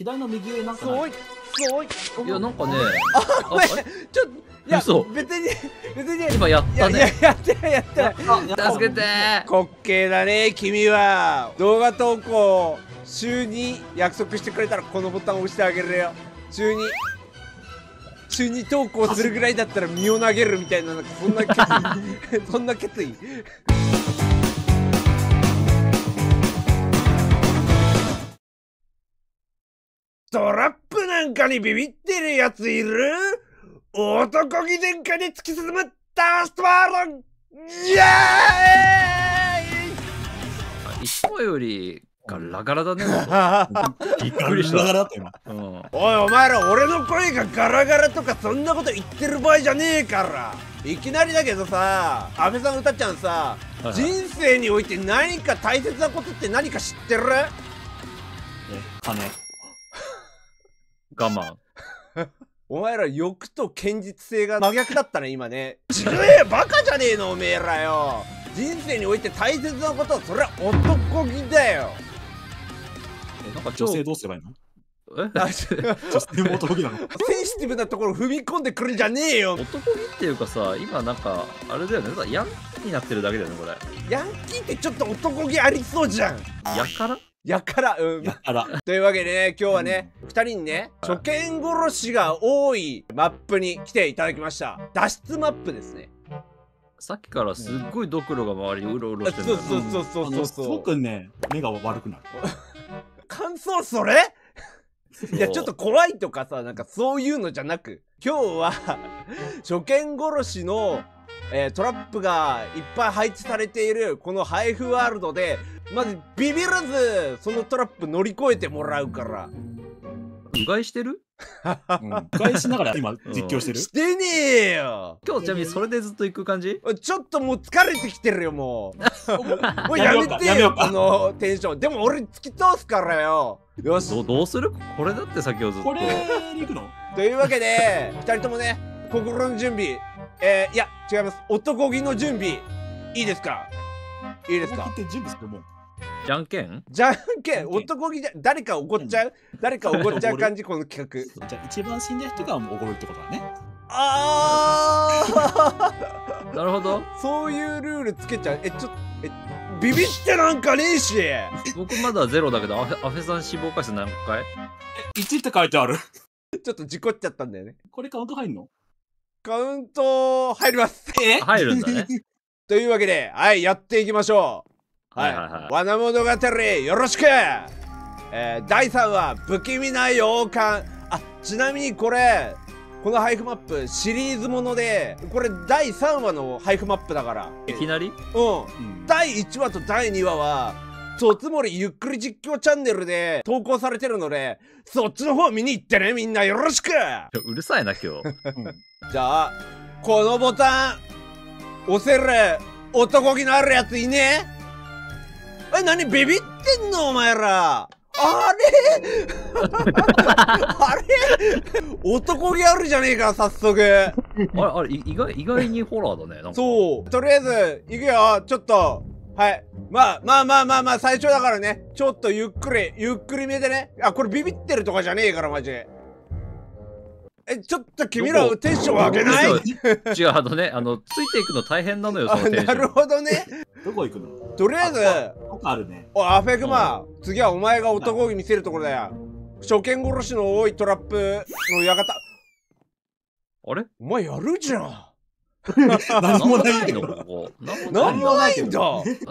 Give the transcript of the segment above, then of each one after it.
左の右上なんかない。いやなんかね。あ、ごめん。ちょっといや別に今やったね。やった。助けて。滑稽だね君は。動画投稿週に約束してくれたらこのボタンを押してあげるよ。週に投稿するぐらいだったら身を投げるみたいな、なんかそんな決意そんな決意。トラップなんかにビビってるやついる？男気全開で突き進むダーストバーロン！イエーイ！いつもよりガラガラだね。びっくりした。ガラガラって今。おいお前ら、俺の声がガラガラとかそんなこと言ってる場合じゃねえから。いきなりだけどさ、阿部さん歌ちゃんさ、人生において何か大切なことって何か知ってる？金。我慢。お前ら欲と堅実性が真逆だったね今ね。ちげえバカじゃねえのおめえらよ。人生において大切なことはそれは男気だよ。なんか女性どうすればいいの？女性も男気なの？センシティブなところ踏み込んでくるんじゃねえよ。男気っていうかさ、今なんかあれだよね、ヤンキーになってるだけだよねこれ。ヤンキーってちょっと男気ありそうじゃん。やから？やから、うん。やから。というわけでね、今日はね、2人にね、初見殺しが多いマップに来ていただきました。脱出マップですね。さっきからすっごいドクロが周りにうろうろしてる。そう。すごくね、目が悪くなる。感想それ？いや、ちょっと怖いとかさ、なんかそういうのじゃなく、今日は、初見殺しの、トラップがいっぱい配置されているこの配布ワールドでまずビビらずそのトラップ乗り越えてもらうから。うがいしてる？うがいしながら今実況してる？してねえよ。今日ちなみにそれでずっと行く感じ？ちょっともう疲れてきてるよもう。もうやめてよこのテンション。でも俺突き通すからよ。よしどうする？これだって先をずっとこれに行くの？というわけで2人ともね心の準備いや違います。男気の準備いいですか？いいですか？じゃんけん男気じゃ誰か怒っちゃう、誰か怒っちゃう感じこの企画。じゃあ一番死んだ人がもう怒るってことだね。ああなるほど。そういうルールつけちゃう。ビビってなんかねえし。僕まだゼロだけどアフェさん死亡回数何回？1って書いてある。ちょっと事故っちゃったんだよね。これカウント入んの？カウント入ります。入るんだね。というわけで、はい、やっていきましょう。はい。罠物語よろしく。第3話、不気味な洋館。あ、ちなみにこれ、この配布マップ、シリーズもので、これ第3話の配布マップだから。いきなり？うん。第1話と第2話は、とつもりゆっくり実況チャンネルで投稿されてるので、そっちの方見に行ってね、みんなよろしく。うるさいな、今日。じゃあこのボタン押せる男気のあるやついねえ？え、何ビビってんのお前ら。あれあれ男気あるじゃねえか早速。あれ意外にホラーだねなんか。そう、とりあえず行くよ。ちょっとはい、まあ最初だからね、ちょっとゆっくり見てね。あ、これビビってるとかじゃねえからマジで。ちょっと君らテンション上げない？違う、ついていくの大変なのよ、そのテンション。なるほどね。どこ行くの？とりあえず、あるね。おい、アフェクマ、次はお前が男気見せるところだよ。初見殺しの多いトラップの館。あれ？お前やるじゃん。何もないのここ。何もないんだ。だ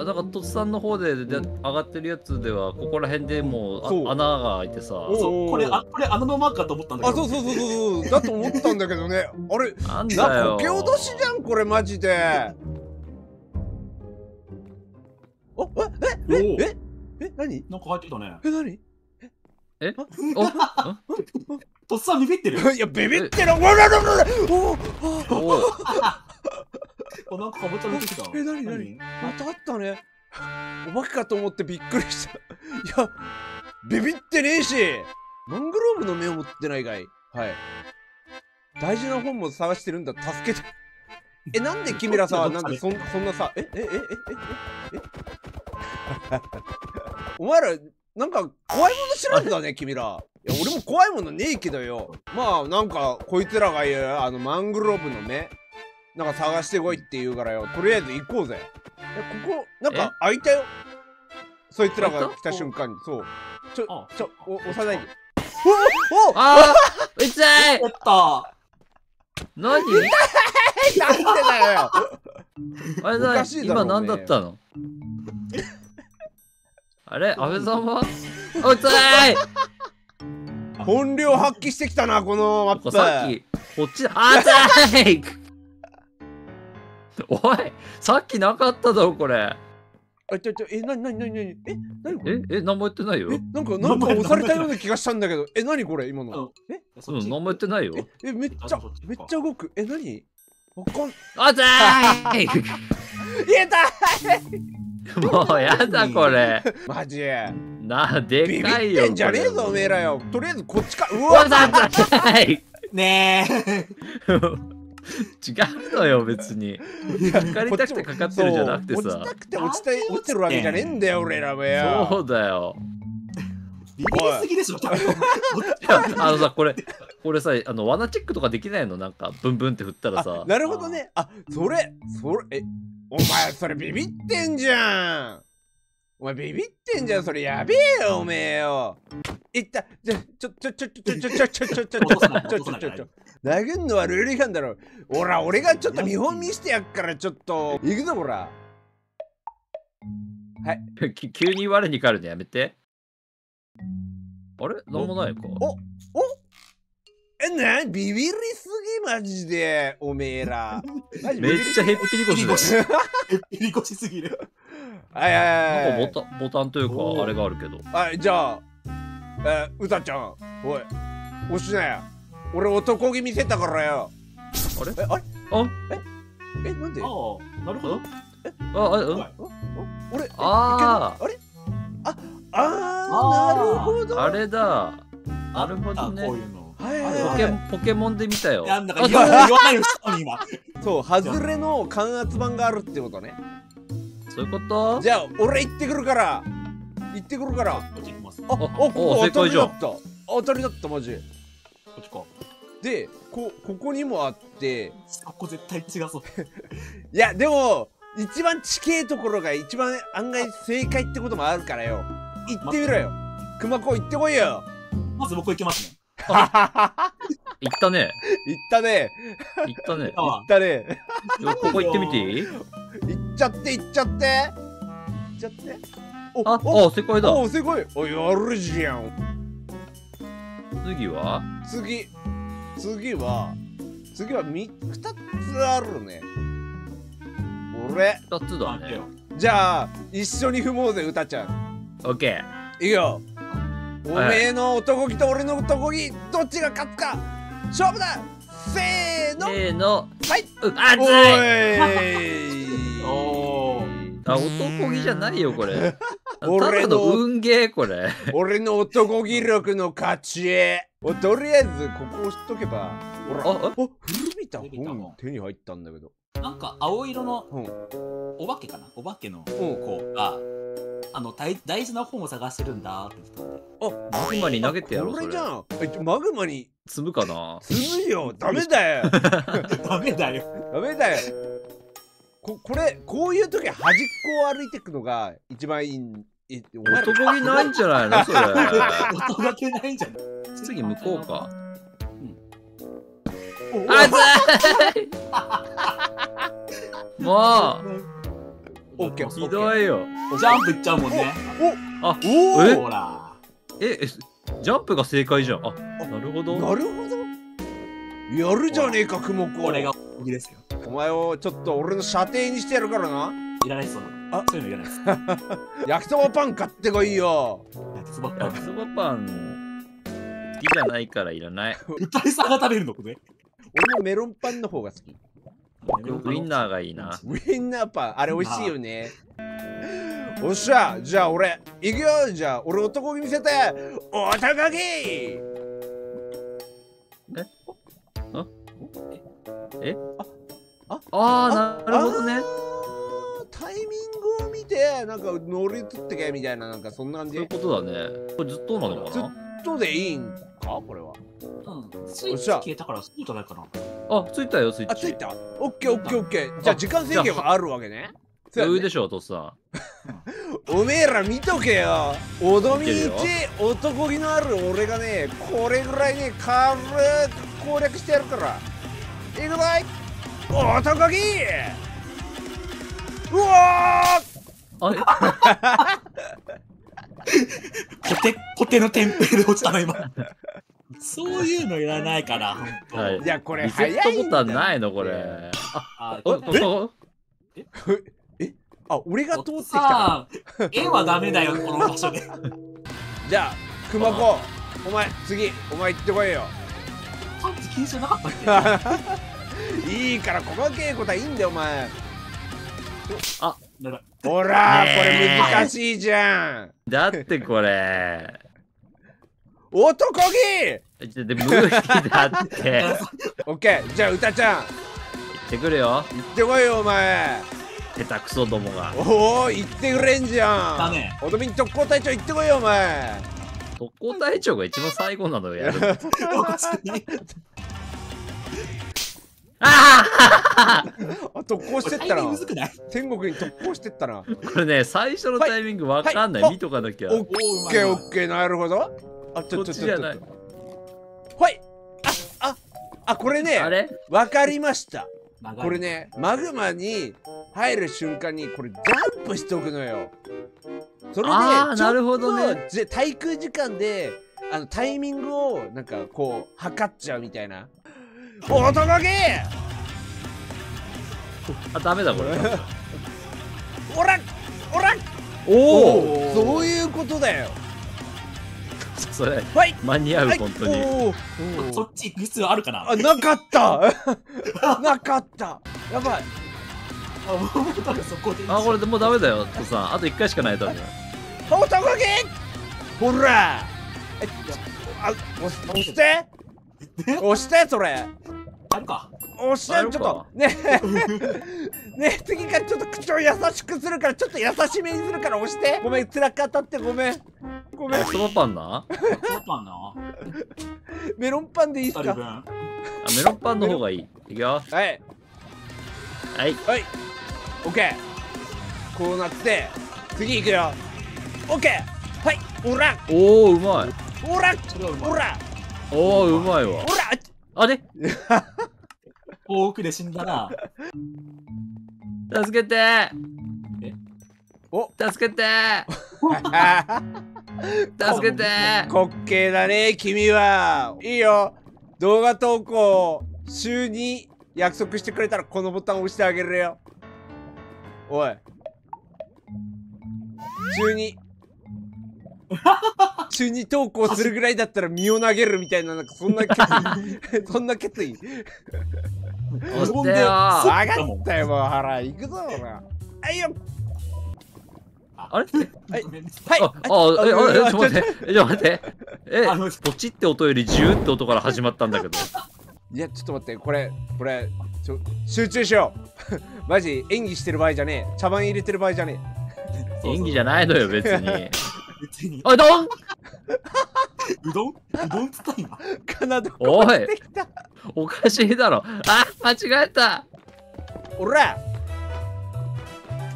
からとっさんの方で上がってるやつではここら辺でもう穴が開いてさ、これ穴のマークかと思ったんだけど。あ、そうだと思ったんだけどね。あれなんだよ、こけ脅しじゃんこれマジで。おえ何？なんか入ってきたね。え、何？え？とっさんビビってる。いやビビってる。おなんかかぼちゃ出てきた。え、何またあったね。お化けかと思ってびっくりした。いやビビってねえし、マングローブの目を持ってないかい。はい、大事な本も探してるんだ、助けて。え、なんで君らさ、なんでそんなさ、お前らなんか怖いもの知らんだね君ら。いや俺も怖いものねえけどよ、まあなんかこいつらが言うあのマングローブのねなんか探してこいって言うからよ、とりあえず行こうぜ。ここなんか開いたよ、そいつらが来た瞬間に。そうちょ押さないで。おおあーうざい。おっと何なんでだよあれだ、今何だったのあれ安倍さんはうざい本領発揮してきたな、このマップ。さっきこっちだあざいおい、さっきなかっただろこれ。え、何もやってないよ。なんか押されたような気がしたんだけど。え、何これ今の。え、何もやってないよ。え、めっちゃ動く。え、何わかん。あざーい痛いもうやだこれ。マジでかいよ。ビビってんじゃねえぞおめえらよ。とりあえずこっちか。うわ痛いねえ。違うのよ別にかかりたくてかかってるじゃなくてさ、落ちたくて落ちてるわけじゃねえんだよ俺らもよ。そうだよビビりすぎでしょあのさこれさ、あの罠チェックとかできないの、なんかブンブンって振ったらさ。なるほどね。あそれえお前それビビってんじゃん、お前ビビってんじゃん、それやべえよおめえよ。いったじゃちょ殴んのはルール違反だろ。ほら俺がちょっと見本見してやっから、ちょっと行くぞほら。はい急に我に返るのやめて。あれなんもないか。おえなにビビりすぎマジでおめえら。めっちゃへっぴり腰だよ。へっぴり腰すぎる。なんかボタンというかあれがあるけど。じゃあうたちゃんおい押しなや。俺男気見せたからよ。あれあれなんで。ああなるほど。あなるほどあれだ。なるほどね。ポケモンで見たよ。なんだか言わないよ今。そうハズレの感圧板があるってことね。そういうこと。じゃあ俺行ってくるから。あ、ここ当たりだった。マジこっちか。でここにもあって、ここ絶対違うぞいやでも一番近いところが一番案外正解ってこともあるからよ、行ってみろよ。熊子行ってこいよ。まず僕行きますね。行ったねここ行ってみていい？行っちゃってお、正解だ。お、正解。お、やるじゃん。次は2つあるね。俺2つだね。じゃあ一緒に踏もうぜ、うたちゃん。オッケー。いいよ。おめえの男気と俺の男気、どっちが勝つか勝負だ。せーの。はい。おい。あ、男気じゃないよこれ。俺の運ゲーこれ。俺の男気力の勝ち。とりあえずここ押しとけば。ほら。古びた本手に入ったんだけど。なんか青色のお化けかな。お化けの子が大事な本を探してるんだって言って。マグマに投げてやろう。これじゃん。マグマに積むかな。積むよ。ダメだよ。ダメだよ。こういう時端っこを歩いていくのが一番いい。男気ないんじゃないのそれ。男気ないんじゃない。次向こうか。あずい。もう。オッケー。ひどいよ。ジャンプいっちゃうもんね。ほら。ジャンプが正解じゃん。なるほど。やるじゃねえか、くもこ。これがおぎですよ。お前をちょっと俺の射程にしてやるからな。いらないっすよ。そういうのいらないっす。焼きそばパン買ってこいよ。焼きそばパン好きじゃないからいらない。歌いさんが食べるのこれ。俺もメロンパンの方が好き。ウインナーがいいな。ウインナーパンあれ美味しいよね。おっしゃ、じゃあ俺行くよ。じゃあ俺男気見せて。男気。え？なるほどね。タイミングを見てなんか乗り移ってけみたいな、なんかそんな感じ。そういうことだね。これずっとなのかな。トでいいんかこれは。うん。スイッチ消えたからスイートないかな。あ、ついたよ、スイッチ。あ、ついた。オッケーオッケーオッケー。じゃあ時間制限はあるわけね。余裕でしょ、とっさ。おめえら見とけよ。おどみ1、男気のある俺がね、これぐらいね、軽く攻略してやるから。いくぞい男気うわーあれコテのテンプレで落ちたの今。そういうのいらないから。いやこれ早い。リセットボタンないのこれ。あええあ俺が通ってきた。絵はダメだよこの場所で。じゃあ熊子お前次お前行ってこいよ。パンチ禁止じゃなかったっけ？いいから細けえことはいいんだよお前。あ。ほらこれ難しいじゃんだってこれ男気で無理だってオッケーじゃあ歌ちゃん行ってくるよ行ってこいよお前下手くそどもがおお行ってくれんじゃんだねおどみに特攻隊長行ってこいよお前特攻隊長が一番最後なのよやるああ特攻してったら天国に特攻してったらこれね最初のタイミングわかんない見とかなきゃオッケーオッケーなるほどあちょっとじゃないはいあこれね分かりましたこれねマグマに入る瞬間にこれジャンプしておくのよそれでちょっと滞空時間でタイミングをなんかこう測っちゃうみたいな男気あ、ダメだこれおらおおそういうことだよそれ間に合う本当にそっち行く必要あるかなあ、なかったなかったやばいあ、これもうダメだよとさんあと1回しかないと思う男気ほらあ、押して押してそれあるか押してちょっとねえねえ次からちょっと口を優しくするからちょっと優しめにするから押してごめんつらかったってごめんそばパンなメロンパンでいいっすかあメロンパンの方がいいいくよはいはいはいオッケーこうなって次いくよオッケーはいおらおおうまいおらおらおおうまいわほらあれ多くで死んだな助けてお助けて助けて滑稽だね君はいいよ動画投稿週に約束してくれたらこのボタンを押してあげるよおい週に中に投稿するぐらいだったら身を投げるみたいな、なんかそんな決意。そんな決意。ほんで、わかったよ、もう腹。行くぞ、ほら。はいよ。あれはい。はい。あ、ちょっと待って。ちょっと待って。ポチって音よりジューって音から始まったんだけど。いや、ちょっと待って、これ、集中しよう。マジ、演技してる場合じゃねえ。茶番入れてる場合じゃねえ。演技じゃないのよ、別に。うどんうどんつった今かなどこまで来たおかしいだろあ間違えたおら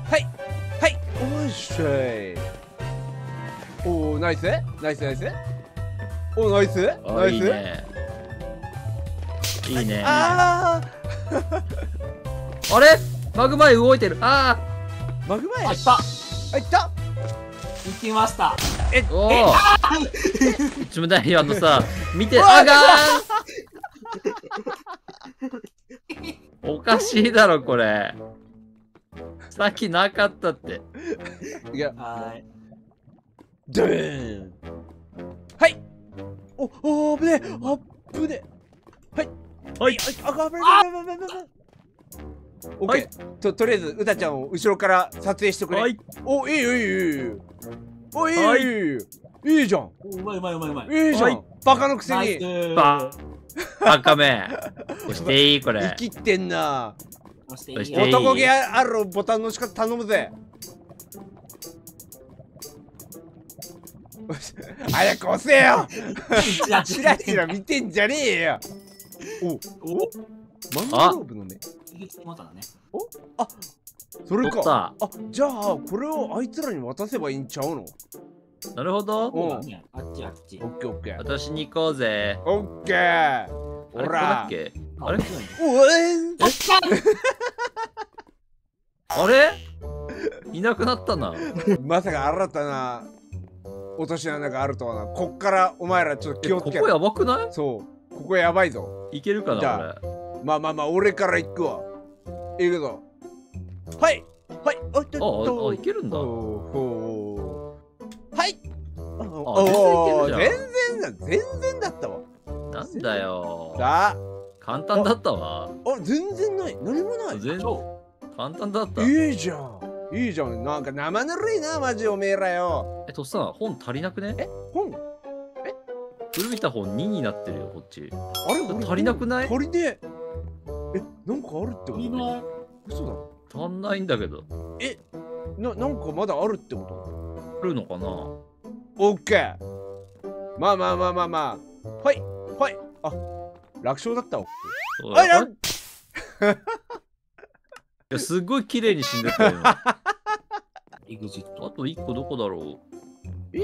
はいはいおいしょいおーナイスおナイスナイスいいねああれマグマイ動いてるああマグマイあいった行きました。おお。ちむだいあのさ、見て、あがー。おかしいだろこれ。さっきなかったって。いや、はい。ドーン。はい。お、危ねえ、危ねえ。はい。あ、オッケーとりあえずうたちゃんを後ろから撮影してくれおいいよいいじゃんうまいうまいいいじゃんバカのくせにバカめ押していいこれ生きてんな男気あるボタンの仕方頼むぜ早く押せよ。チラチラ見てんじゃねえよ。おお、マングローブのね。お、あ、それか。あ、じゃあこれをあいつらに渡せばいいんちゃうの？なるほど。うん。あっちあっち。オッケーオッケー。私に行こうぜ。オッケー。ほら。あれ？おえ。あれ？いなくなったな。まさか新たな落とし穴があるとはな。こっからお前らちょっと気をつけ。ここやばくない？そう。ここやばいぞ。いけるかな俺。まあまあまあ俺から行くわ。行くぞ。はいはい。ああいけるんだ。はい。おお全然だったわ。なんだよ。さあ簡単だったわ。あ全然ない何もない。全然簡単だった。いいじゃん。いいじゃん、なんか生ぬるいな、マジおめえらよ。とっさん、本足りなくね？え、本え古びた本2になってるよ、こっち。あれ足りなくない？足りねえ。え、なんかあるってこと？いいな。嘘だ。足んないんだけど。え、なんかまだあるってこと？あるのかな？オッケー。まあまあまあまあまあ。はい、はい。あ、楽勝だったわ。あら。いやすごい綺麗に死んでたよ。エグジット。あと1個どこだろう。え？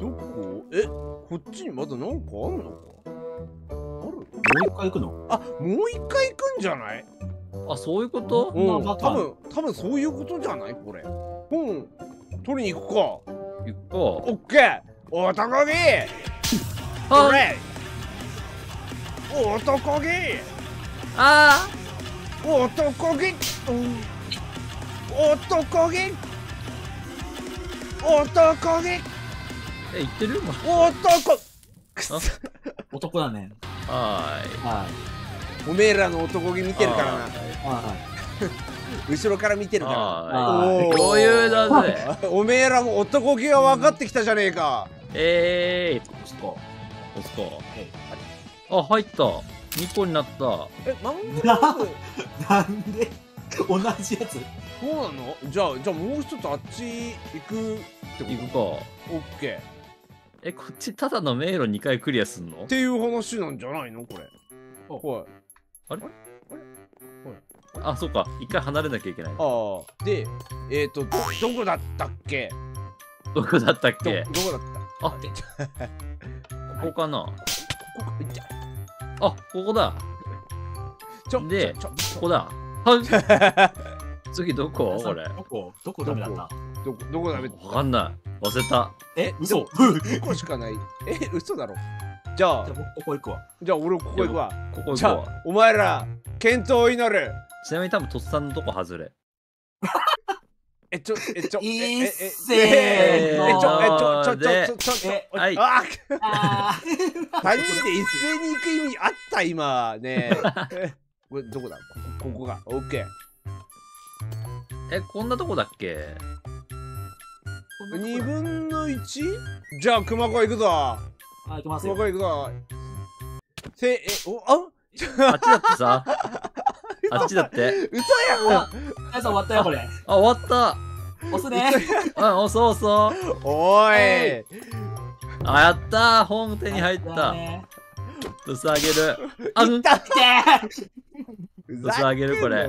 どこ？え？こっちにまだなんかあるのか。ある？もう一回行くの？あ、もう一回行くんじゃない？あ、そういうこと？うん。多分そういうことじゃないこれ。本取りに行くか。行くか。オッケー。男気。はい。男気。ああ男気男気男気え、言ってる男くそ男だね。はい。おめえらの男気見てるからな。後ろから見てるから。こういうだぜ。おめえらも男気が分かってきたじゃねえか。押すか。押すか。あ、入った。2個になった。え、マングローブなんで同じやつそうなの？じゃあもう一つあっち行くってこと？行くか。オッケー。え、こっちただの迷路2回クリアすんの？っていう話なんじゃないのこれ。はい。あれ？あれ？あ、そうか。1回離れなきゃいけない。ああ。で、どこだったっけ？どこだったっけ？どこだった？あ、ここかな。ここ行っちゃう。あ、ここだ。で、ここだ。次どこ？これ。どこダメだった？どこダメ？わかんない。忘れた。え、嘘。2個しかない。え、嘘だろ。じゃあ、ここ行くわ。じゃあ、俺ここ行くわ。ここ行くわ。お前ら健闘を祈る。ちなみに多分とっさんのとこ外れ。3人で一斉に行く意味あった今ね。これどこだ？ここがオッケー。え、こんなとこだっけ？2分の 1？ じゃあ熊子行くぞ。はい、行きますよ。熊子行くぞ。せえ、お、ああっちだってさ。あっちだって。嘘やん。皆さん終わったよこれ。あ、終わった。押すね。うん、押そう。おーい。あ、やったー。本手に入った。とさあげる。あ、うん。とさあげるこれ。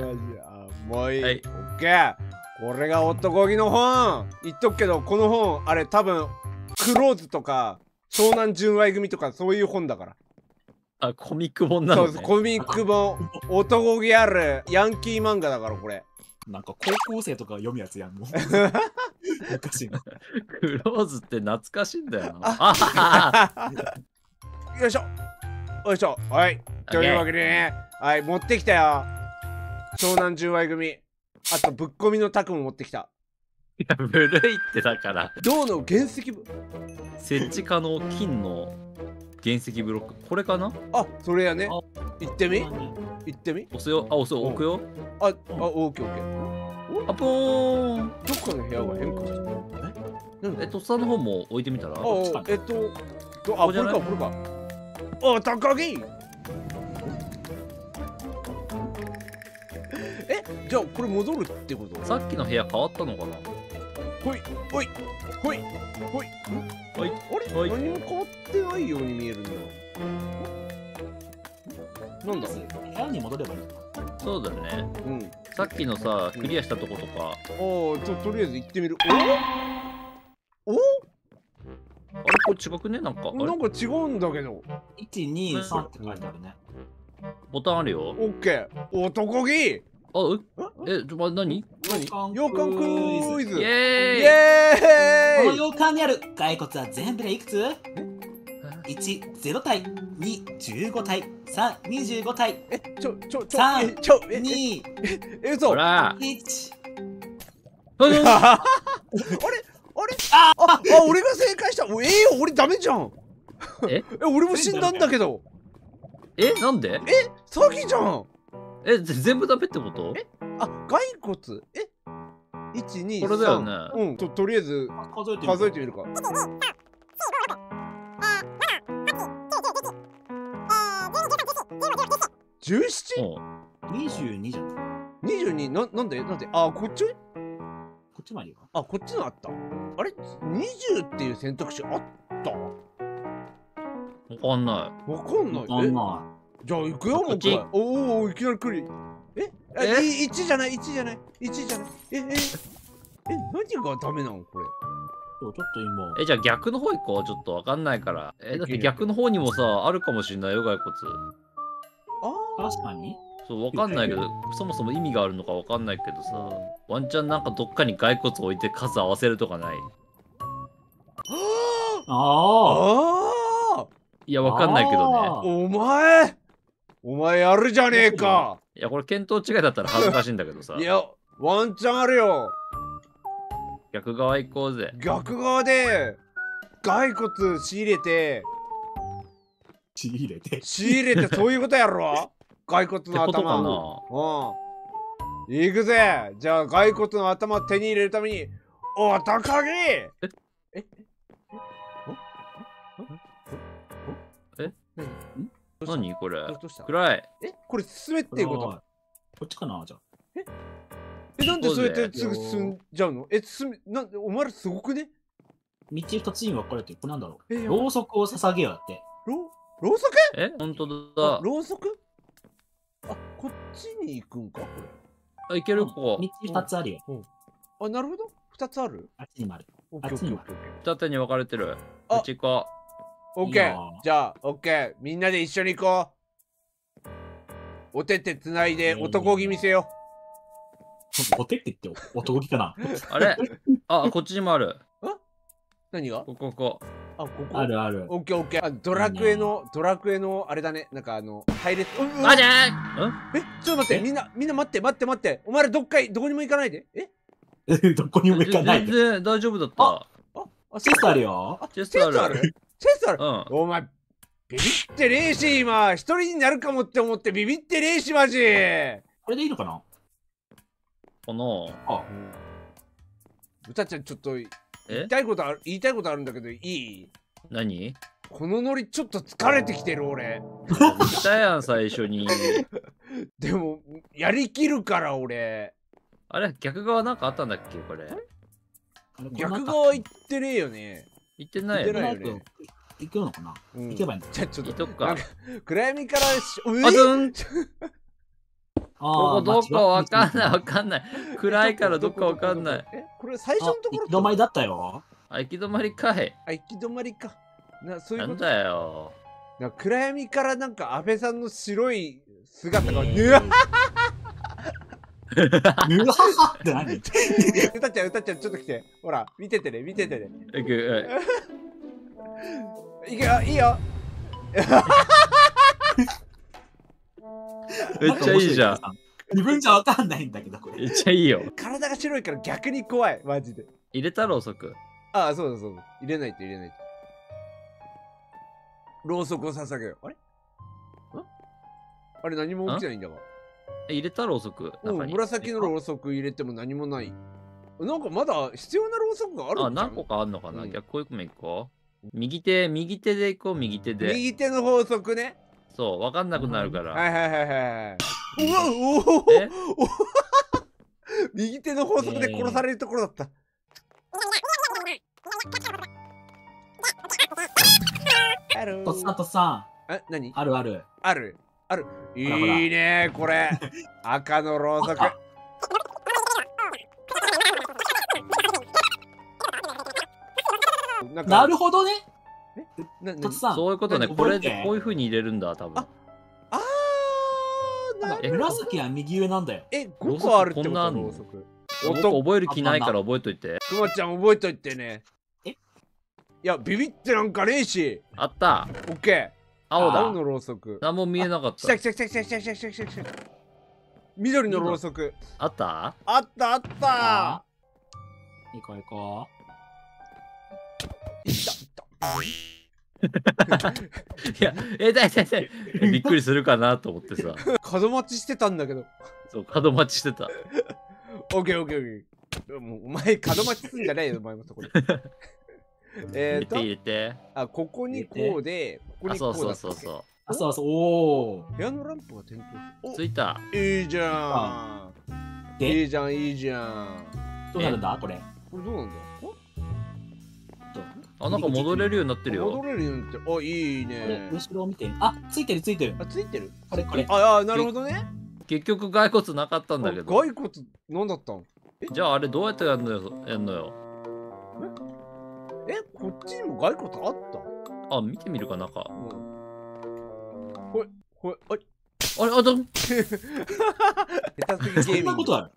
もういい。オッケー。これが男気の本。言っとくけどこの本あれ多分クローズとか湘南純愛組とかそういう本だから。あ、コミック本なのね。そう、コミック本。男気あるヤンキー漫画だからこれ。なんか高校生とか読むやつやんの。おかしいな。クローズって懐かしいんだよな。よいしょ。よいしょ。はい。というわけでね。はい、持ってきたよ。湘南純愛組。あと、ぶっこみのタクも持ってきた。いや、古いってだから。銅の原石部。設置可能金の原石ブロック。これかなあ、それやね。行ってみ行ってみ押すよ。あ、押すよ。置くよ。あ、オッケーオッケー。あ、ポーン。どっかの部屋が変化した。え、とっさの方も置いてみたら。あ、あ、これか、これか。あ、高木。え、じゃあこれ戻るってこと？さっきの部屋変わったのかな？ほいほいほいほいほい。あれ、何も変わってないように見えるんだよ。なんだろう、部屋に戻ればいい。そうだね。うん、さっきのさ、クリアしたとことか。ああ、とりあえず行ってみる。おお、あれ、これ違くね。なんか違うんだけど。123って書いてあるね。ボタンあるよ。オッケー、男気。あ、え、ちょ、何？羊羹クイズ。イエーイ。この羊羹にある骸骨は全部でいくつ？1、0体、2、15体、3、25体。え、3、2、嘘。ほら。1。あれ、あ、俺が正解した。俺ダメじゃん。え、俺も死んだんだけど。え、なんで？え、詐欺じゃん。え、全部ダメってこと？え、あ、骸骨。え、1、2、3。これだよね。うん、とりあえず数えてみるか。17?22 じゃん。22、なんで。あ、こっち？こっちもあるよ。あ、こっちのあった。あれ、20っていう選択肢あった？わかんない。わかんない。じゃあ行くよ、もう一回。おお、いきなり来る。え、1じゃない。え、何がダメなのこれ。ちょっと今。え、じゃあ逆の方行こう。ちょっとわかんないから。え、だって逆の方にもさ、あるかもしれないよ、骸骨。ああ。確かに。そう、わかんないけど、そもそも意味があるのかわかんないけどさ。ワンチャンなんかどっかに骸骨置いて数合わせるとかない？ああ。いや、わかんないけどね。お前やるじゃねえか。いや、これ見当違いだったら恥ずかしいんだけどさ。いや、ワンチャンあるよ。逆側行こうぜ。逆側で骸骨仕入れてそういうことやろ。骸骨の頭の。うん。行くぜ。じゃあ骸骨の頭手に入れるためにお高木。え？何これ、暗い。え、これ進めっていうこと？こっちかな、じゃあ。え、なんでそうやってすぐ進んじゃうの？え、お前らすごくね？道2つに分かれてる。これなんだろう。ろうそくを捧げようって。ろうそく？え、ほんとだ。ろうそく？あ、こっちに行くんか、これ。あ、行ける。ここ道2つあるよ。あ、なるほど。2つある。あっちにもある。二手に分かれてる。こっち行こう。オッケー、じゃあオッケー、みんなで一緒に行こう。お手手つないで男気見せよ。お手手って男気かな。あれ、あ、こっちにもある。何が？ここ。あ、ここあるある。オッケーオッケー。ドラクエのあれだね。なんか配列。あじゃん。え、ちょっと待って、みんな待って。お前らどこにも行かないで。え？どこにも行かないで。全然大丈夫だった。あ、チェストあるよ。チェストある。お前、ビビってねえし、今、一人になるかもって思ってビビってねえし、マジ。これでいいのかな？あ、うたちゃん、ちょっと、言いたいことあるんだけど、いい？何？このノリ、ちょっと疲れてきてる、俺。来たやん、最初に。でも、やりきるから、俺。あれ、逆側なんかあったんだっけ、これ。逆側行ってねえよね。行ってないよね。行くのかな。行けばいい。じゃちょっと暗闇からどこわかんない。暗いからどこわかんない。これ最初のところ行き止まりだったよ。あ、行き止まりかい。あ、行き止まりか。なんだよ。暗闇からなんか安倍さんの白い姿が。って何？うたちゃんちょっと来て。ほら、見ててね。いくよ、いいよ。めっちゃいいじゃん。自分じゃわかんないんだけど、これ。めっちゃいいよ。体が白いから逆に怖い、マジで。入れたろうそく。ああ、そうだそうだ。入れないと。ろうそくを捧げよ。あれ？あれ何も起きないんだが。入れたろうそく。紫のろうそく入れても何もない。なんかまだ必要なろうそくがある。あ、何個かあるのかな。逆こういうの行こう。右手で行こう。右手の法則ね。そう、分かんなくなるから。はい。うわ、おお。右手の法則で殺されるところだった。とっさんとっさん。え、何？あるある。ある。ある。いいね、これ。赤のろうそく。なるほどね。とっさん。そういうことね。これでこういう風に入れるんだ、多分。ああ。紫は右上なんだよ。え、5個あるってことだろうそく。男覚える気ないから覚えといて。くまちゃん覚えといてね。いや、ビビってなんかねえし。あった。オッケー。青だ。青のろうそく。何も見えなかった。来た来た来た来た来た来た来た来た。緑のろうそく。あった？あったあった。行こう行こう。いったいった。いや、びっくりするかなと思ってさ。角待ちしてたんだけど。そう、角待ちしてた。オッケーオッケーオッケー。もうお前角待ちすんじゃないよ、お前のところ。入れてあ、ここにこうで、ここにこうだ。そうそう、おー。部屋のランプが点灯。ついた。いいじゃん。いいじゃん、いいじゃん。どうなるんだこれ。これどうなんだ。あ、なんか戻れるようになってるよ。戻れるようになってる。あ、いいね。後ろを見て。あ、ついてるついてる。あ、ついてる。これこれ。あ、なるほどね。結局、骸骨なかったんだけど。骸骨、なんだったの。じゃあ、あれどうやってやるのよ。え、こっちにも骸骨あった。あ、見てみるか、中。ほいほい、あれあれあれ、そんなことあ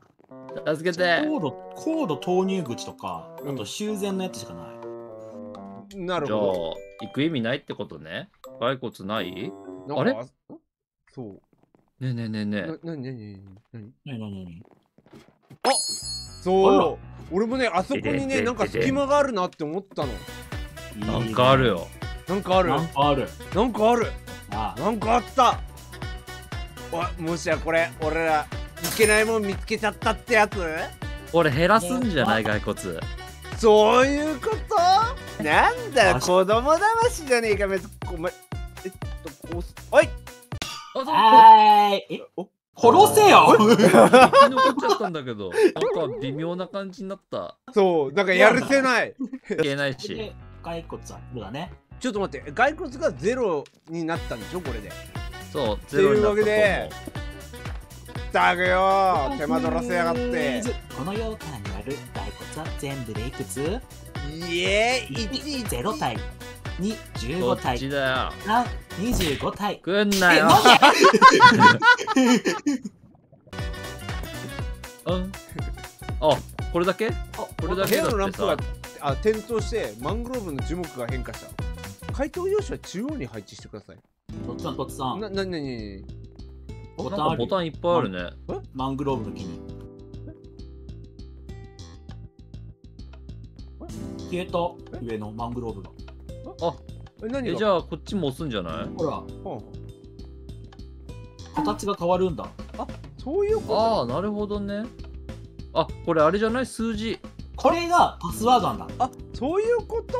る。助けて。コード投入口とか、あと修繕のやつしかない。なるほど。じゃあ行く意味ないってことね。骸骨ない。あれそう。ねえねえねえねえ、なになになになになに。あ、そう、俺もね、あそこにね、なんか隙間があるなって思ったの。なんかあるよ。なんかある。なんかある。なんかある。なんかあった。わ、もしやこれ、俺ら、いけないもん見つけちゃったってやつ。俺減らすんじゃない、骸骨。そういうこと。なんだよ、子供騙しじゃねえか、めっちゃ、お前。こうす。おい。はい。お。殺せよ。生き残っちゃったんだけど、なんか微妙な感じになった。そう、なんかやるせない。いけないし。骸骨はだね。ちょっと待って、骸骨がゼロになったんでしょ、これで。そう、ゼロになったと思う。というわけで、ったくよ、手間取らせやがって。この羊羹にある骸骨は全部でいくつ？いえ、1、0体。2、15体。3、25体。くんなよ。あ、これだけ？これだけだってさ。部屋のランプが点灯してマングローブの樹木が変化した。解答用紙は中央に配置してください。とっさんとっさん。なに。ボタンいっぱいあるね。マングローブの木に。消えた、上のマングローブが。あ、え、じゃあこっちも押すんじゃない？ほら、形が変わるんだ。あ、そういうこと。ああ、なるほどね。あ、これあれじゃない？数字。これがパスワードなんだ。あ、そういうこと？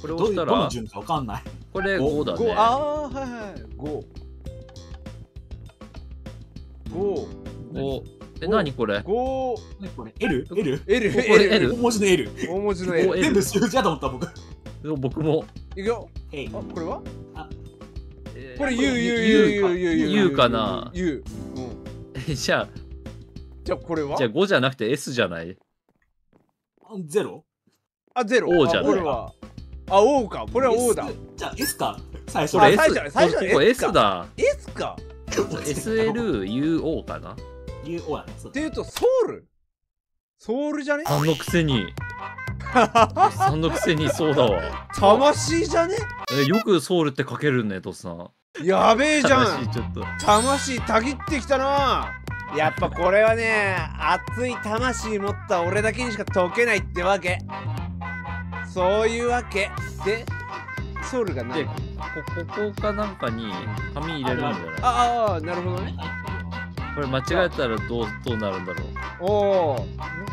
これ押したらどの順かわかんない。これ5だね。ああ、はいはい。5。え、なにこれ？これ L。大文字の L。全部数字だと思った僕。僕も。いくよ。あ、これは？これ U かな。U。じゃあこれは？じゃあ5じゃなくて S じゃない？0？あ、0。O じゃない。あ、O か。これは O だ。じゃあ S か。最初の S だ。S か。SLUO かな。UO だね。っていうとソウルじゃね？3のくせに。3のくせにそうだわ。魂じゃね？え、よくソウルって書けるね、とっさん。やべえじゃん。魂たぎってきたな。やっぱこれはね、熱い魂持った俺だけにしか解けないってわけ。そういうわけで、ソウルがない。ここかなんかに紙入れるんじゃない？ああ、なるほどね。これ間違えたらどうなるんだろう。おお。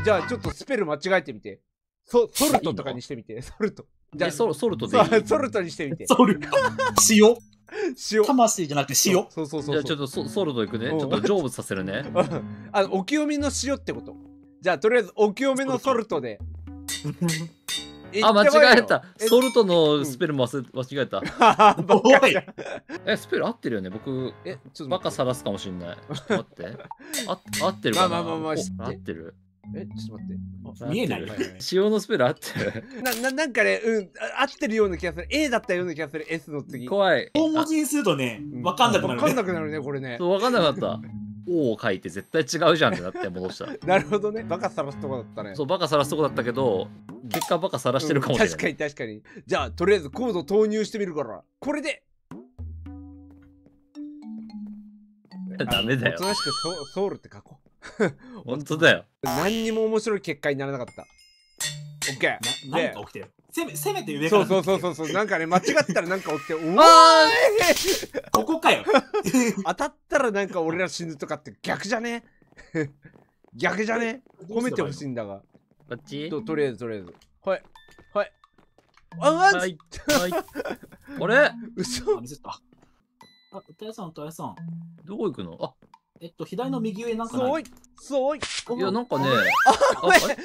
じゃあちょっとスペル間違えてみて。ソルトとかにしてみて。ソルト。じゃあソルトでいい？ソルトにしてみて。ソルト。塩。魂じゃなくて塩。そう。じゃあちょっとソルトいくね。ちょっと成仏させるね。お清めの塩ってこと。じゃあとりあえずお清めのソルトで。あ、間違えた。ソルトのスペルも間違えた。スペル合ってるよね。僕、ちょっとバカ晒すかもしんない。ちょっと待って。合ってるかな。まあまあまあ、合ってる。ちょっと待って。見えない。塩のスペル合ってる。なんかね、合ってるような気がする。A だったような気がする。S の次。怖い。大文字にするとね、わかんなくなる。わかんなくなるね、これね。そう、わかんなかった。O を書いて絶対違うじゃんってなって戻した。なるほどね。バカ晒すとこだったね。そう、バカ晒すとこだったけど、結果バカ晒してるかもしれない。確かに確かに。じゃあとりあえずコード投入してみるから。これで。ダメだよ。おとなしくソウルって書こう。本当だよ。何にも面白い結果にならなかった。オッケー。なんか起きてる。せめて上から。そう。なんかね、間違ったらなんか起きて、うわーここかよ。当たったらなんか俺ら死ぬとかって逆じゃね？逆じゃね？褒めてほしいんだが。こっち？とりあえず。はい。はい。あ、はい。あれ？嘘？ミスった。あ、おたやさん。どこ行くの？あ、左の右上なんかない。そうい。いや、なんかね。あ、ごめん。ちょっと。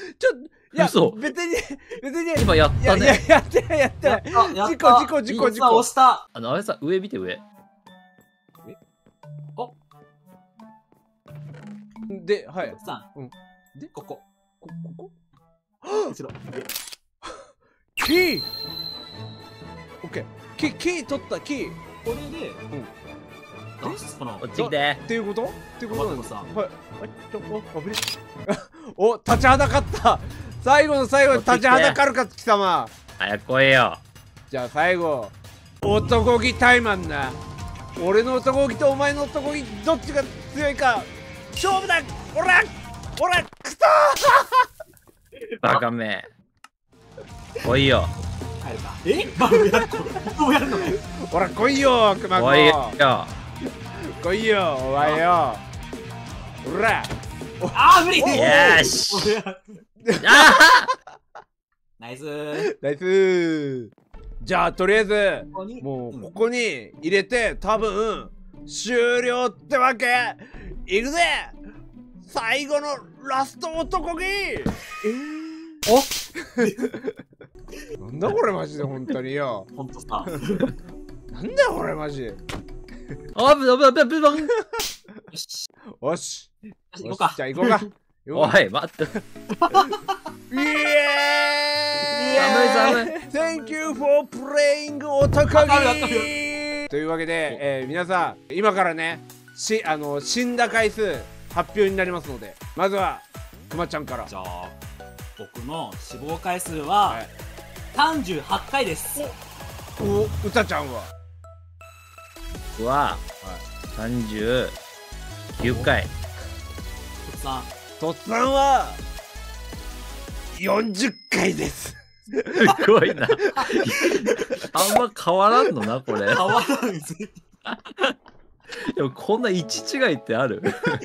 いや、別に。今やったね。やってない。事故。押した。あれさ、上見て、上。あで、はい。で、ここ。後ろ。キー！オッケー。キー取った、キー。これで、こっち来て。っていうことなんですか。はい。お、立ちはだかった。最後の最後に立ちはだかるか、貴様。早く来いよ。じゃあ最後、男気タイマンな。俺の男気とお前の男気、どっちが強いか、勝負だ。おらくそーバカめ。来いよ。ほら、来いよ、熊子。来いよ、お前よ。ほら。あー、無理。よし。ナイスー。じゃあとりあえずもうここに入れて多分終了ってわけ。いくぜ、最後のラスト男気。おなんだこれマジで、本当によ。本当さ、なんだこれマジ。あぶぶぶぶぶん。よし、じゃあ行こうか。おい、待って。寒い。Thank you for playing 男気。というわけで、皆さん、今からね、死んだ回数発表になりますので、まずはくまちゃんから。じゃあ僕の死亡回数は38回です。お、うたちゃんは？僕は39回。とっさんは40回です。すごいな。あんま変わらんのな、これ。変わらんです。でもこんな位置違いってある？位置違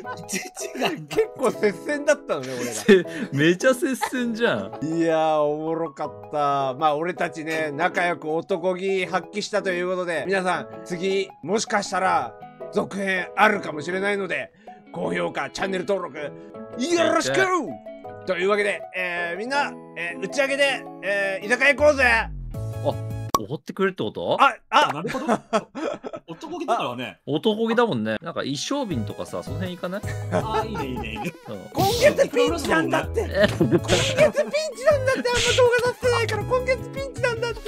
い結構接戦だったのね、俺ら。めちゃ接戦じゃん。いやー、おもろかった。まあ俺たちね、仲良く男気発揮したということで、皆さん次もしかしたら続編あるかもしれないので、高評価、チャンネル登録よろしく。というわけで、みんな、打ち上げで、居酒屋行こうぜ。あ、おごってくれるってこと？あ、なるほど。男気だからね。男気だもんね。なんか一升瓶とかさ、その辺行かない？あ、いいね。今月ピンチなんだって。今月ピンチなんだって、あんま動画出してないから今月ピンチなんだって。